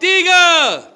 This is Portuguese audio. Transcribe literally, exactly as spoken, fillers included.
Diga!